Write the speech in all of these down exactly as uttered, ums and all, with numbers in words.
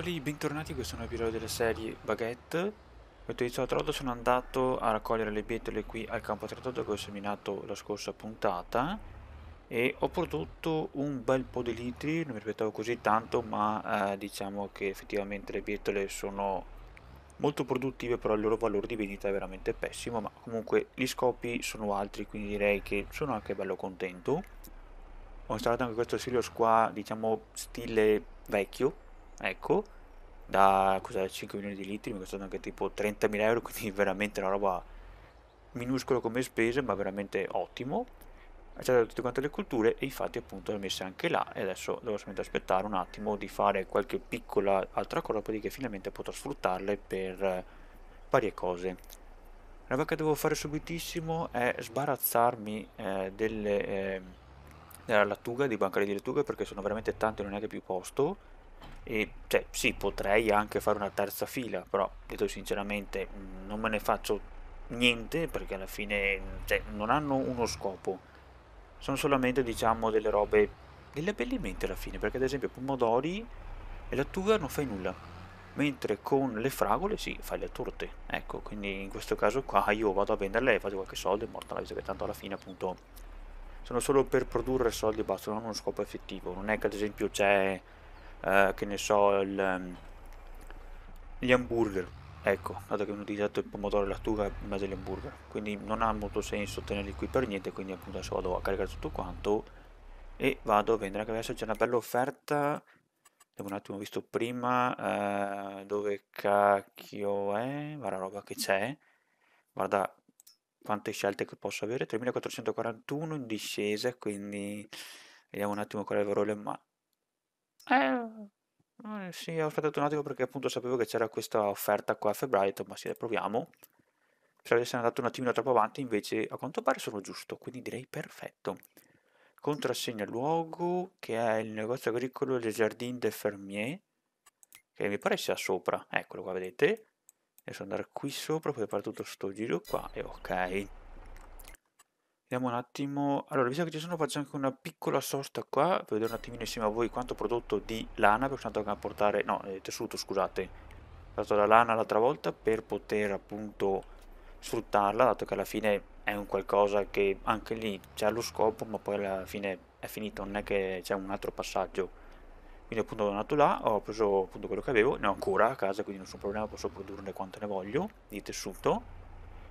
Fagioli, bentornati, questo è un episodio della serie Baguette. Come dicevo, tra l'altro sono andato a raccogliere le bietole qui al campo trattato che ho seminato la scorsa puntata e ho prodotto un bel po' di litri, non mi aspettavo così tanto, ma eh, diciamo che effettivamente le bietole sono molto produttive, però il loro valore di vendita è veramente pessimo, ma comunque gli scopi sono altri, quindi direi che sono anche bello contento. Ho installato anche questo silos qua, diciamo stile vecchio, ecco, da cos'è, cinque milioni di litri, mi è costato anche tipo trentamila euro, quindi veramente una roba minuscola come spese, ma veramente ottimo. Ho accettato tutte quante le colture e infatti appunto le ho messe anche là e adesso devo solamente aspettare un attimo di fare qualche piccola altra cosa, dopodiché finalmente potrò sfruttarle per varie cose. La roba che devo fare subitissimo è sbarazzarmi eh, delle, eh, della lattuga, dei bancali di lattuga, perché sono veramente tanti e non è neanche più posto. E cioè sì, potrei anche fare una terza fila, però detto sinceramente non me ne faccio niente, perché alla fine cioè, non hanno uno scopo, sono solamente diciamo delle robe, degli abbellimenti alla fine, perché ad esempio pomodori e lattuga non fai nulla, mentre con le fragole sì, fai le torte, ecco, quindi in questo caso qua io vado a venderle e faccio qualche soldo e morta la vita, che tanto alla fine appunto sono solo per produrre soldi e basta, non hanno uno scopo effettivo. Non è che ad esempio c'è Uh, che ne so, il, um, gli hamburger, ecco, dato che hanno utilizzato il pomodoro e lattuga in base agli hamburger, quindi non ha molto senso tenerli qui per niente, quindi appunto adesso vado a caricare tutto quanto e vado a vendere. Anche adesso c'è una bella offerta, devo un attimo, ho visto prima uh, dove cacchio è, guarda la roba che c'è, guarda quante scelte che posso avere, tremilaquattrocentoquarantuno in discesa, quindi vediamo un attimo qual è il valore, ma Eh, sì, ho aspettato un attimo perché appunto sapevo che c'era questa offerta qua a febbraio, ma sì, la proviamo. Pensavo di essere andato un attimino troppo avanti, invece a quanto pare sono giusto, quindi direi perfetto. Contrassegna luogo, che è il negozio agricolo Le Jardin des Fermiers, che mi pare sia sopra, eccolo qua, vedete. Adesso andare qui sopra, poi fare tutto sto giro qua e ok. Vediamo un attimo, allora visto che ci sono faccio anche una piccola sosta qua, per vedere un attimino insieme a voi quanto prodotto di lana, perché sono andato a portare, no, eh, tessuto scusate, ho dato la lana l'altra volta per poter appunto sfruttarla, dato che alla fine è un qualcosa che anche lì c'è lo scopo, ma poi alla fine è finito, non è che c'è un altro passaggio. Quindi appunto sono andato là, ho preso appunto quello che avevo, ne ho ancora a casa, quindi nessun problema, posso produrne quanto ne voglio di tessuto.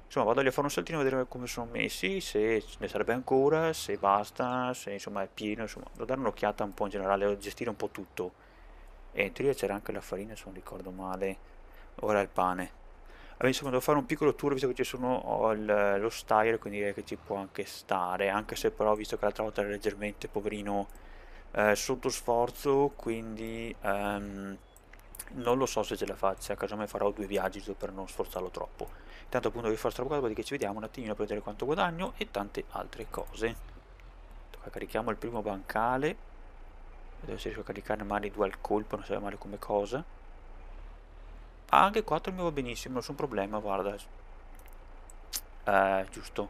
Insomma vado a fare un saltino a vedere come sono messi, se ne serve ancora, se basta, se insomma è pieno, insomma devo dare un'occhiata un po' in generale, devo gestire un po' tutto. E in teoria c'era anche la farina se non ricordo male, ora il pane. Allora insomma devo fare un piccolo tour visto che ci sono, ho il, lo style, quindi direi che ci può anche stare, anche se però visto che l'altra volta era leggermente poverino eh, sotto sforzo, quindi um, non lo so se ce la faccia, casomai farò due viaggi per non sforzarlo troppo. Intanto appunto vi faccio questa cosa, che ci vediamo un attimino per vedere quanto guadagno e tante altre cose. Tocca carichiamo il primo bancale, vedo se riesco a caricare magari due al colpo, non so male come cosa. Ah, anche quattro mi va benissimo, nessun problema, guarda. Eh, giusto.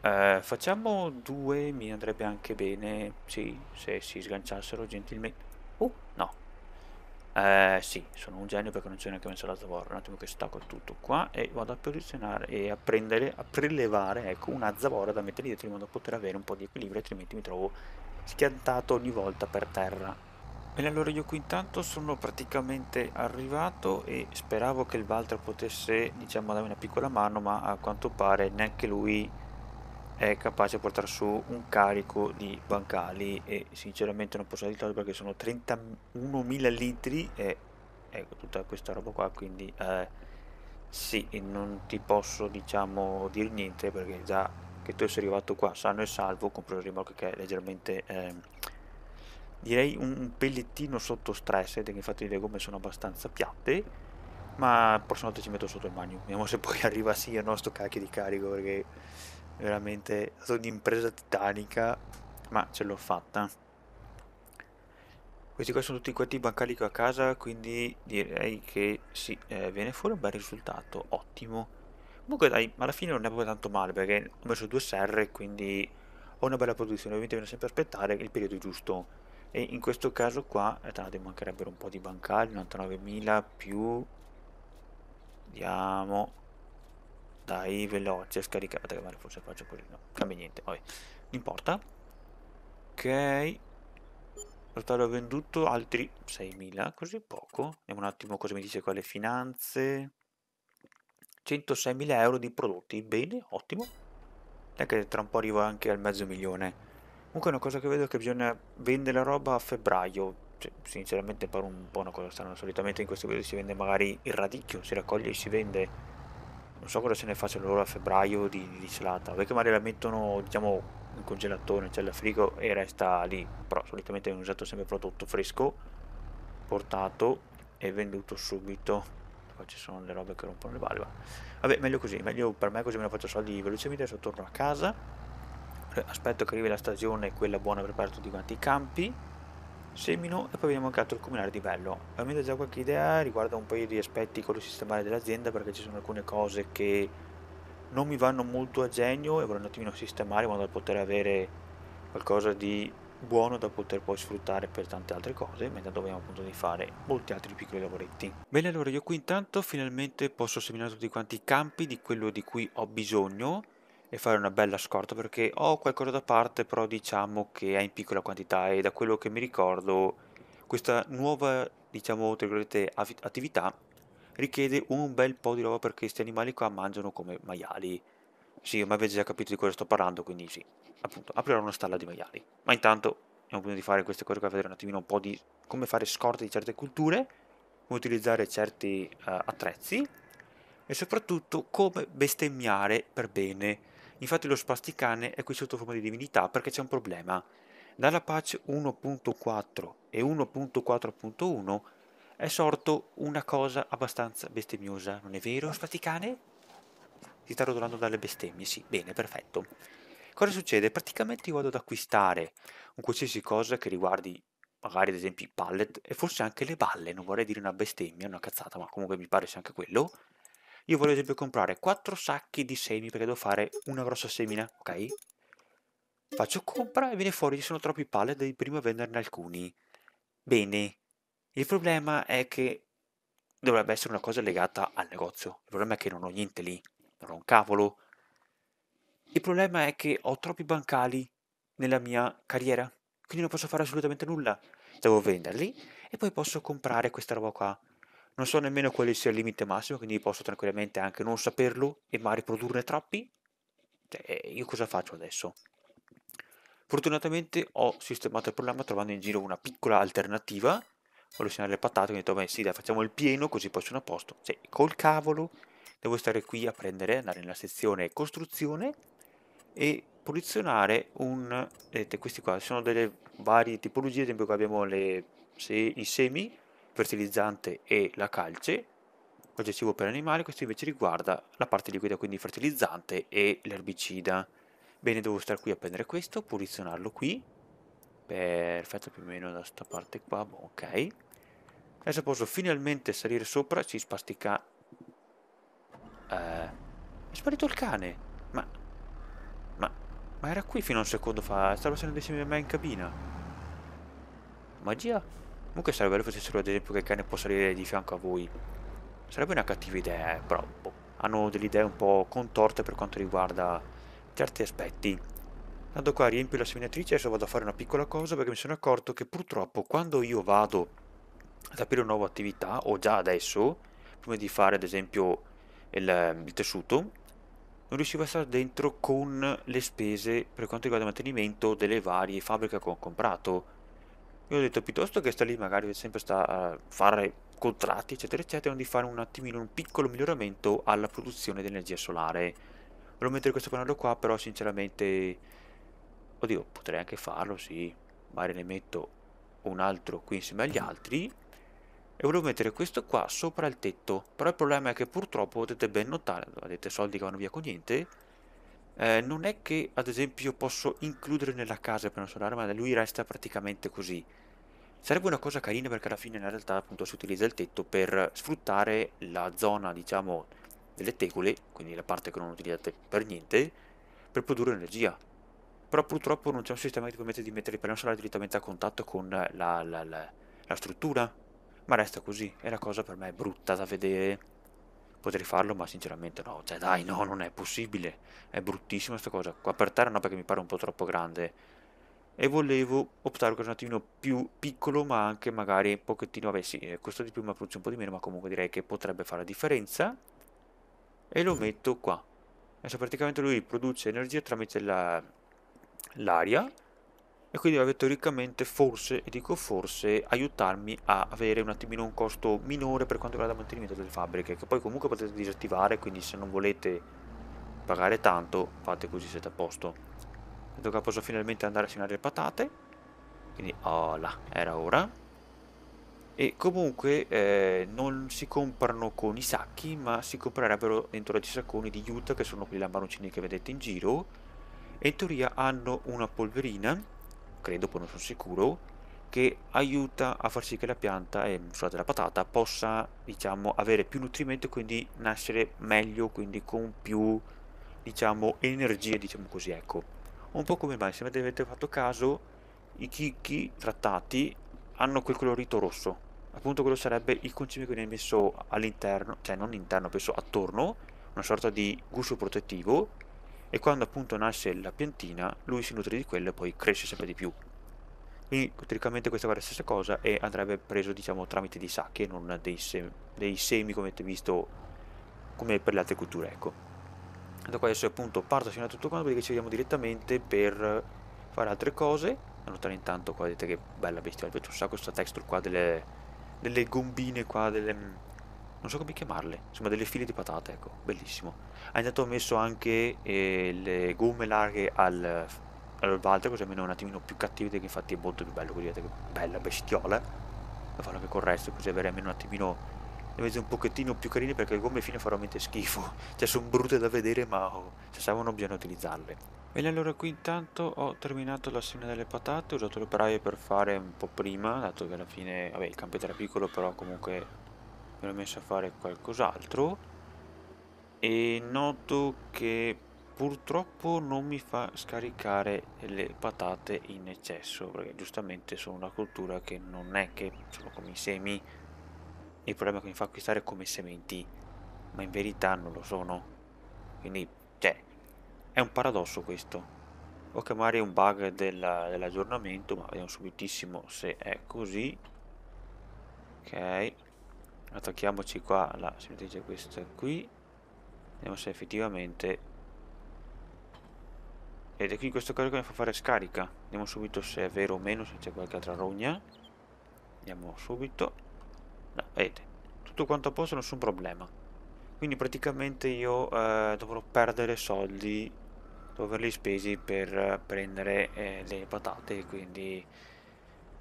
Eh, facciamo due, mi andrebbe anche bene, sì, se si sganciassero gentilmente. Oh, no. Eh, sì, sono un genio perché non c'è neanche messo la zavorra. Un attimo che stacco tutto qua e vado a posizionare e a prendere, a prelevare, ecco, una zavorra da mettere dietro in modo da poter avere un po' di equilibrio, altrimenti mi trovo schiantato ogni volta per terra. E allora io qui intanto sono praticamente arrivato e speravo che il Valtra potesse, diciamo, darmi una piccola mano, ma a quanto pare neanche lui è capace di portare su un carico di bancali e sinceramente non posso aiutarlo perché sono trentunomila litri e ecco tutta questa roba qua, quindi eh, sì, non ti posso diciamo dire niente perché già che tu sei arrivato qua sano e salvo, compreso il rimorchio che è leggermente eh, direi un, un pellettino sotto stress, ed infatti le gomme sono abbastanza piatte, ma la prossima volta ci metto sotto il bagno, vediamo se poi arriva sì o no sto cacchio di carico, perché veramente è stata un'impresa titanica, ma ce l'ho fatta. Questi qua sono tutti quanti i bancali che ho a casa, quindi direi che sì, eh, viene fuori un bel risultato, ottimo. Comunque dai, alla fine non è proprio tanto male, perché ho messo due serre, quindi ho una bella produzione, ovviamente bisogna sempre aspettare il periodo giusto. e in questo caso qua tanto mancherebbero un po' di bancali. Novantanovemila più, andiamo, dai, veloce, scaricate, che male, forse faccio così, no, cambia niente, non importa. Ok, totale ho venduto altri seimila, così poco. Andiamo un attimo cosa mi dice qua le finanze. Centoseimila euro di prodotti, bene, ottimo. E che tra un po' arrivo anche al mezzo milione. Comunque una cosa che vedo è che bisogna vendere la roba a febbraio, cioè, sinceramente pare un po' una cosa strana. Solitamente in questo video si vende magari il radicchio, si raccoglie e si vende. Non so cosa se ne facciano loro a febbraio di, di salata, perché magari la mettono, diciamo, in congelatore, c'è il frigo e resta lì, però solitamente viene usato sempre prodotto fresco, portato e venduto subito. Qua ci sono le robe che rompono le valve, vabbè, meglio così, meglio per me, così me ne faccio soldi velocemente, adesso torno a casa, aspetto che arrivi la stagione, quella buona per parte di quanti i campi, semino e poi vediamo anche altro il comunale di bello. Ovviamente già qualche idea riguarda un paio di aspetti con il sistemare dell'azienda, perché ci sono alcune cose che non mi vanno molto a genio e vorrei un attimino sistemare in modo da poter avere qualcosa di buono da poter poi sfruttare per tante altre cose, mentre dobbiamo appunto di fare molti altri piccoli lavoretti. Bene, allora io qui intanto finalmente posso seminare tutti quanti i campi di quello di cui ho bisogno e fare una bella scorta, perché ho qualcosa da parte, però diciamo che è in piccola quantità e da quello che mi ricordo questa nuova, diciamo, tra virgolette, attività richiede un bel po' di roba, perché questi animali qua mangiano come maiali. Sì, ma avete già capito di cosa sto parlando, quindi sì, appunto, aprirò una stalla di maiali. Ma intanto abbiamo bisogno di fare queste cose qua, vedere un attimino un po' di come fare scorte di certe culture, come utilizzare certi uh, attrezzi e soprattutto come bestemmiare per bene. Infatti lo spasticane è qui sotto forma di divinità, perché c'è un problema. Dalla patch uno punto quattro e uno punto quattro punto uno è sorto una cosa abbastanza bestemmiosa, non è vero, Spaticane? Ti sta rotolando dalle bestemmie, sì, bene, perfetto. Cosa succede? Praticamente io vado ad acquistare un qualsiasi cosa che riguardi, magari ad esempio i pallet, e forse anche le balle, non vorrei dire una bestemmia, una cazzata, ma comunque mi pare sia anche quello. Io voglio ad esempio comprare quattro sacchi di semi, perché devo fare una grossa semina, ok? Faccio compra e viene fuori, ci sono troppi pallet, devi prima venderne alcuni. Bene. Il problema è che dovrebbe essere una cosa legata al negozio. Il problema è che non ho niente lì, non ho un cavolo. Il problema è che ho troppi bancali nella mia carriera, quindi non posso fare assolutamente nulla. Devo venderli e poi posso comprare questa roba qua. Non so nemmeno quale sia il limite massimo, quindi posso tranquillamente anche non saperlo e magari produrne troppi. Cioè, io cosa faccio adesso? Fortunatamente ho sistemato il problema trovando in giro una piccola alternativa. Voglio segnare le patate, quindi ho detto, beh sì, dai, facciamo il pieno così poi sono a posto. Cioè, col cavolo devo stare qui a prendere, andare nella sezione costruzione e posizionare un... vedete, questi qua sono delle varie tipologie, ad esempio qua abbiamo le, se, i semi, il fertilizzante e la calce, l'aggettivo per animali, questo invece riguarda la parte liquida, quindi il fertilizzante e l'erbicida. Bene, devo stare qui a prendere questo, posizionarlo qui. Perfetto, più o meno da sta parte qua, ok. Adesso posso finalmente salire sopra, ci spastica... Eh, è sparito il cane! Ma... Ma... Ma era qui fino a un secondo fa, stava passando insieme a me in cabina. Magia? Comunque sarebbe bello se fosse, ad esempio, che il cane può salire di fianco a voi. Sarebbe una cattiva idea, eh, però boh, hanno delle idee un po' contorte per quanto riguarda certi aspetti. Vado qua, riempio la seminatrice, adesso vado a fare una piccola cosa, perché mi sono accorto che purtroppo quando io vado ad aprire una nuova attività, o già adesso, prima di fare ad esempio il, il tessuto, non riuscivo a stare dentro con le spese per quanto riguarda il mantenimento delle varie fabbriche che ho comprato. Io ho detto, piuttosto che sta lì magari sempre sta a fare contratti eccetera eccetera, di fare un attimino un piccolo miglioramento alla produzione di energia solare. Volevo mettere questo pannello qua, però sinceramente... Oddio, potrei anche farlo, sì. Magari ne metto un altro qui insieme agli altri. E volevo mettere questo qua sopra il tetto. Però il problema è che purtroppo potete ben notare, avete soldi che vanno via con niente. Eh, non è che ad esempio posso includere nella casa il piano solare, ma lui resta praticamente così. Sarebbe una cosa carina, perché alla fine in realtà appunto si utilizza il tetto per sfruttare la zona, diciamo, delle tegole, quindi la parte che non utilizzate per niente, per produrre energia. però purtroppo non c'è un sistema che ti permette di mettere il pannello solare direttamente a contatto con la, la, la, la struttura, ma resta così, e la cosa per me è brutta da vedere. Potrei farlo, ma sinceramente no, cioè dai, no, non è possibile, è bruttissima sta cosa. Qua per terra no, perché mi pare un po' troppo grande, e volevo optare per un attimino più piccolo, ma anche magari un pochettino, vabbè sì, costa di più ma produce un po' di meno, ma comunque direi che potrebbe fare la differenza, e lo metto qua. Adesso praticamente lui produce energia tramite la l'aria, e quindi deve teoricamente, forse, e dico forse, aiutarmi a avere un attimino un costo minore per quanto riguarda il mantenimento delle fabbriche, che poi comunque potete disattivare, quindi se non volete pagare tanto fate così, siete a posto. Vedo che posso finalmente andare a seminare le patate, quindi oh là, era ora. E comunque eh, non si comprano con i sacchi, ma si comprerebbero dentro i sacconi di juta, che sono quelli lambaroncini che vedete in giro, e in teoria hanno una polverina, credo, poi non sono sicuro, che aiuta a far sì che la pianta, e scusate, la patata possa, diciamo, avere più nutrimento, quindi nascere meglio, quindi con più, diciamo, energie, diciamo così, ecco. Un po' come mai, se avete fatto caso, i chicchi trattati hanno quel colorito rosso, appunto quello sarebbe il concime che viene messo all'interno, cioè non interno, penso attorno, una sorta di guscio protettivo, e quando appunto nasce la piantina lui si nutre di quello e poi cresce sempre di più. Quindi teoricamente questa è la stessa cosa, e andrebbe preso, diciamo, tramite dei sacchi e non dei semi, dei semi come avete visto, come per le altre culture, ecco. Da qua adesso appunto parto fino a tutto quanto, perché ci vediamo direttamente per fare altre cose. Annotare intanto qua, vedete che bella bestia, mi piace un sacco questa texture qua delle, delle gombine qua, delle, non so come chiamarle, insomma delle file di patate, ecco, bellissimo. Ah, intanto ho messo anche eh, le gomme larghe al, al Valtra, così almeno è un attimino più cattivo, che infatti è molto più bello, così vedete che bella bestiola. Lo farò anche con il resto, così avrei almeno un attimino... le vedete un pochettino più carine, perché le gomme fine fanno veramente schifo, cioè sono brutte da vedere, ma oh, se servono bisogna utilizzarle. Bene, allora qui intanto ho terminato la semina delle patate, ho usato l'operaio per fare un po' prima, dato che alla fine, vabbè, il campetto era piccolo, però comunque mi ero messo a fare qualcos'altro, e noto che purtroppo non mi fa scaricare le patate in eccesso, perché giustamente sono una coltura che non è che sono come i semi. Il problema è che mi fa acquistare come sementi, ma in verità non lo sono. Quindi, cioè, è un paradosso questo. O che magari è un bug della, dell'aggiornamento, ma vediamo subitissimo se è così. Ok, attacchiamoci qua la sementice questa qui. Vediamo se effettivamente... ed è qui in questo caso che mi fa fare scarica. Vediamo subito se è vero o meno, se c'è qualche altra rogna. Andiamo subito. No, vedete, tutto quanto a posto, nessun problema. Quindi praticamente io eh, dovrò perdere soldi, dovrò averli spesi per prendere eh, le patate, quindi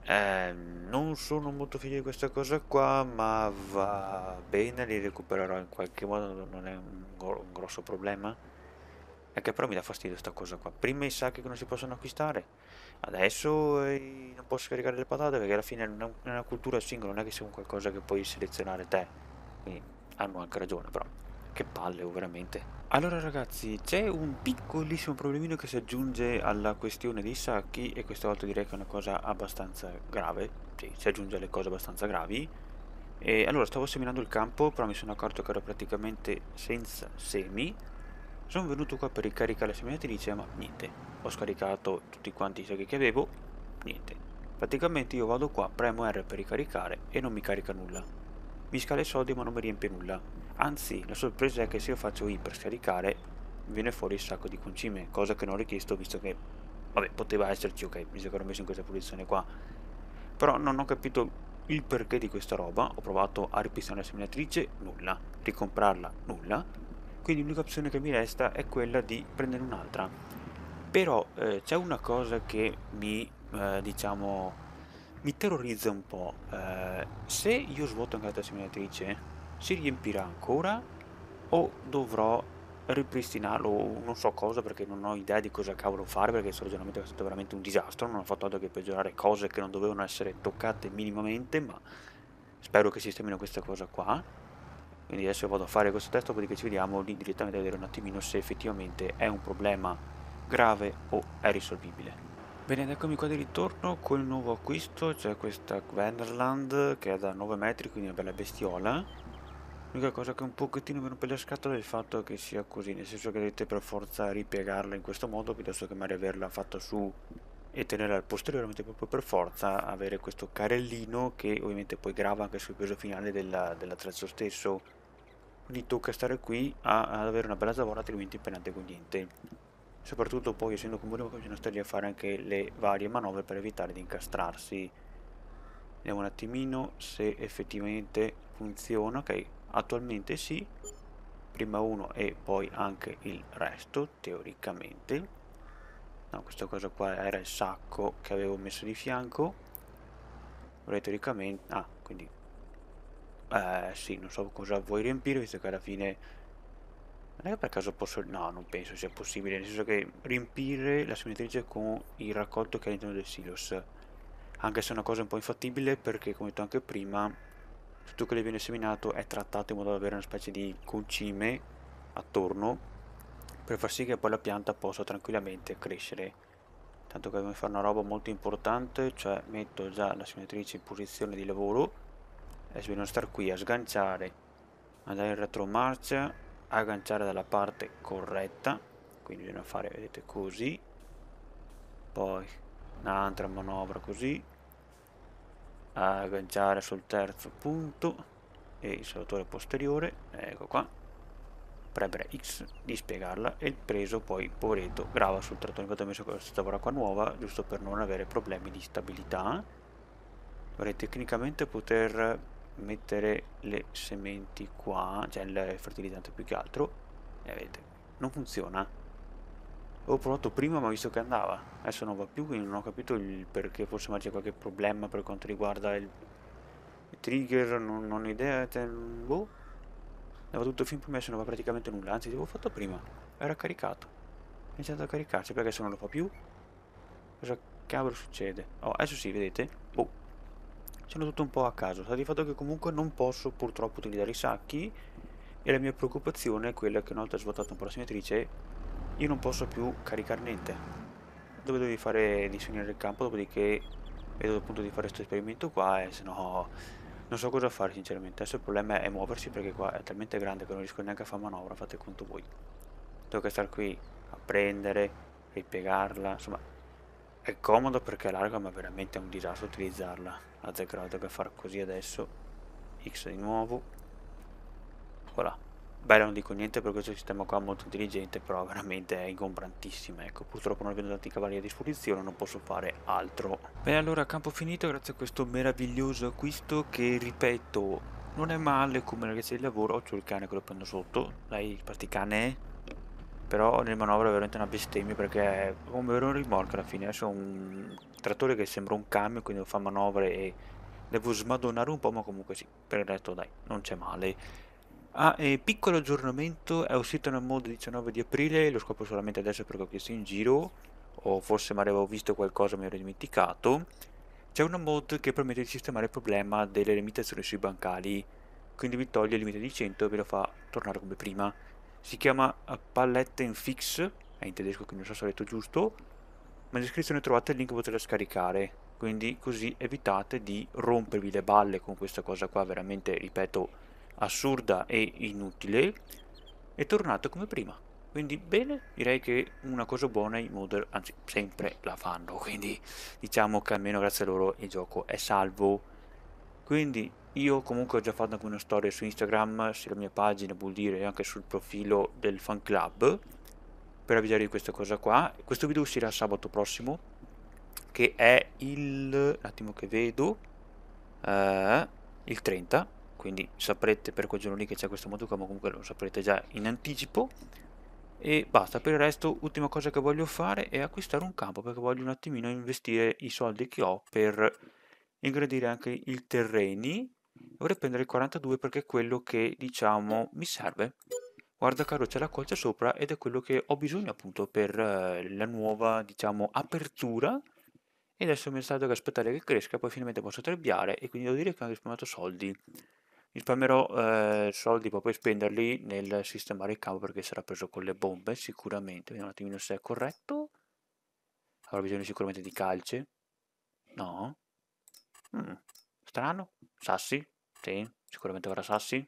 eh, non sono molto figlio di questa cosa qua, ma va bene, li recupererò in qualche modo, non è un, gro un grosso problema. È che però mi dà fastidio questa cosa qua. Prima i sacchi che non si possono acquistare, adesso eh, non posso scaricare le patate, perché alla fine non è una cultura singola, non è che sia un qualcosa che puoi selezionare te. Quindi hanno anche ragione, però che palle, oh, veramente. Allora ragazzi, c'è un piccolissimo problemino che si aggiunge alla questione dei sacchi, e questa volta direi che è una cosa abbastanza grave. Sì, si aggiunge alle cose abbastanza gravi. E allora stavo seminando il campo, però mi sono accorto che ero praticamente senza semi. Sono venuto qua per ricaricare la seminatrice, ma niente, ho scaricato tutti quanti i sacchi che avevo, niente. Praticamente io vado qua, premo R per ricaricare e non mi carica nulla. Mi scala i soldi ma non mi riempie nulla. Anzi, la sorpresa è che se io faccio I per scaricare, mi viene fuori il sacco di concime, cosa che non ho richiesto, visto che, vabbè, poteva esserci, ok, visto che ero messo in questa posizione qua. Però non ho capito il perché di questa roba, ho provato a ripristinare la seminatrice, nulla, ricomprarla, nulla. Quindi l'unica opzione che mi resta è quella di prendere un'altra. Però eh, c'è una cosa che mi, eh, diciamo, mi terrorizza un po'. Eh, se io svuoto anche la seminatrice, si riempirà ancora o dovrò ripristinarlo o non so cosa, perché non ho idea di cosa cavolo fare, perché questo ragionamento è stato veramente un disastro. Non ho fatto altro che peggiorare cose che non dovevano essere toccate minimamente, ma spero che sistemino questa cosa qua. Quindi adesso vado a fare questo testo, dopodiché ci vediamo lì direttamente a vedere un attimino se effettivamente è un problema grave o è risolvibile. Bene, ed eccomi qua di ritorno con il nuovo acquisto, cioè questa Gwenderland che è da nove metri, quindi una bella bestiola. L'unica cosa che un pochettino meno per le scatole è il fatto che sia così, nel senso che dovete per forza ripiegarla in questo modo piuttosto che magari averla fatta su e tenerla posteriormente proprio per forza, avere questo carellino che ovviamente poi grava anche sul peso finale dell'attrezzo stesso. Quindi tocca stare qui ad avere una bella zavorra, altrimenti penate con niente. Soprattutto poi, essendo comune, bisogna stare a fare anche le varie manovre per evitare di incastrarsi. Vediamo un attimino se effettivamente funziona. Ok, attualmente sì, prima uno e poi anche il resto, teoricamente. No, questa cosa qua era il sacco che avevo messo di fianco. Vorrei teoricamente... ah, quindi... Eh, sì, non so cosa vuoi riempire, visto che alla fine... non è che per caso posso... no, non penso sia possibile, nel senso che riempire la seminatrice con il raccolto che è all'interno del silos, anche se è una cosa un po' infattibile perché, come detto anche prima, tutto quello che viene seminato è trattato in modo da avere una specie di concime attorno per far sì che poi la pianta possa tranquillamente crescere. Tanto che dobbiamo fare una roba molto importante, cioè metto già la seminatrice in posizione di lavoro, adesso bisogna stare qui a sganciare, andare in retromarcia, agganciare dalla parte corretta, quindi bisogna fare, vedete, così, poi un'altra manovra così, agganciare sul terzo punto e il salutatore posteriore, ecco qua, premere X, dispiegarla e il preso poi, poveretto, grava sul trattore. Infatti ho messo questa tavola qua nuova giusto per non avere problemi di stabilità. Dovrei tecnicamente poter mettere le sementi qua, cioè il fertilizzante più che altro, e vedete, non funziona. Ho provato prima ma ho visto che andava, adesso non va più, quindi non ho capito il perché. Forse magari c'è qualche problema per quanto riguarda il, il trigger, non, non ho idea, boh. Andava tutto fin prima, adesso non va praticamente nulla, anzi l'avevo fatto prima, era caricato, è iniziato a caricarsi, perché adesso non lo fa più. Cosa cavolo succede? Oh, adesso sì, vedete, boh. Sono tutto un po' a caso, sta di fatto che comunque non posso purtroppo utilizzare i sacchi e la mia preoccupazione è quella che una volta svuotato un po' la seminatrice io non posso più caricare niente. Dove devi fare disegnare il campo, dopodiché vedo appunto di fare questo esperimento qua e se no non so cosa fare sinceramente. Adesso il problema è muoversi perché qua è talmente grande che non riesco neanche a fare manovra, fate conto voi. Devo stare qui a prendere, ripiegarla, insomma... è comodo perché è larga ma veramente è un disastro utilizzarla. Azzeccato che far così adesso. X di nuovo. Voilà. Beh, non dico niente per questo sistema qua, molto intelligente, però veramente è ingombrantissimo. Ecco, purtroppo non avendo tanti cavalli a disposizione non posso fare altro. Bene, allora campo finito grazie a questo meraviglioso acquisto che, ripeto, non è male come ragazzi di lavoro. C'ho il cane che lo prendo sotto. Dai, parti cane. Però nel manovra è veramente una bestemmia perché è un vero rimorchio alla fine. Adesso ho un trattore che sembra un camion, quindi devo fare manovre e devo smadonnare un po', ma comunque sì, per il resto dai, non c'è male. Ah, e piccolo aggiornamento, è uscito una mod diciannove di aprile, lo scopro solamente adesso perché ho chiesto in giro, o forse mi avevo visto qualcosa e mi ero dimenticato. C'è una mod che permette di sistemare il problema delle limitazioni sui bancali, quindi vi toglie il limite di cento e ve lo fa tornare come prima. Si chiama Palletten Fix, è in tedesco quindi non so se ho detto giusto, ma in descrizione trovate il link per poterla scaricare, quindi così evitate di rompervi le balle con questa cosa qua veramente, ripeto, assurda e inutile, e tornate come prima. Quindi bene, direi che una cosa buona i modder, anzi sempre la fanno, quindi diciamo che almeno grazie a loro il gioco è salvo. Quindi io comunque ho già fatto anche una storia su Instagram, sulla mia pagina vuol dire, anche sul profilo del fan club, per avvisare di questa cosa qua. Questo video uscirà sabato prossimo, che è il... un attimo che vedo... Eh, il trenta, quindi saprete per quel giorno lì che c'è questo modo qua, ma comunque lo saprete già in anticipo. E basta, per il resto ultima cosa che voglio fare è acquistare un campo, perché voglio un attimino investire i soldi che ho per ingradire anche i terreni. Dovrei prendere il quarantadue perché è quello che, diciamo, mi serve. Guarda caro, c'è la colcia sopra ed è quello che ho bisogno appunto per eh, la nuova, diciamo, apertura. E adesso mi è stato che aspettare che cresca, poi finalmente posso trebbiare e quindi devo dire che ho risparmiato soldi. Risparmierò eh, soldi per poi spenderli nel sistemare il campo, perché sarà preso con le bombe sicuramente. Vediamo un attimino se è corretto. Avrà bisogno sicuramente di calce. No. Mm. Strano. Sassi. Sì, sicuramente avrà sassi.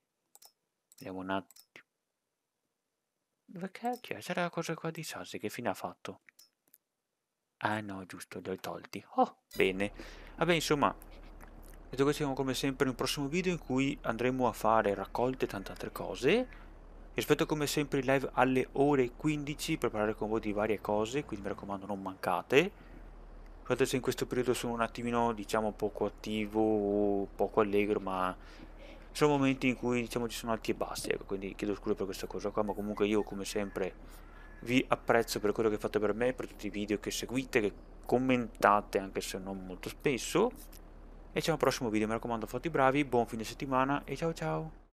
Vediamo un attimo. Dove cacchio? C'era la cosa qua di sassi, che fine ha fatto? Ah no, giusto, li ho tolti. Oh, bene. Vabbè, insomma, detto questo, siamo come sempre in un prossimo video in cui andremo a fare raccolte e tante altre cose. Rispetto come sempre in live alle ore quindici per parlare con voi di varie cose, quindi mi raccomando non mancate. Scusate se in questo periodo sono un attimino, diciamo, poco attivo o poco allegro, ma sono momenti in cui, diciamo, ci sono alti e bassi, ecco, quindi chiedo scusa per questa cosa qua, ma comunque io come sempre vi apprezzo per quello che fate per me, per tutti i video che seguite, che commentate anche se non molto spesso, e ci vediamo al prossimo video, mi raccomando fate i bravi, buon fine settimana e ciao ciao!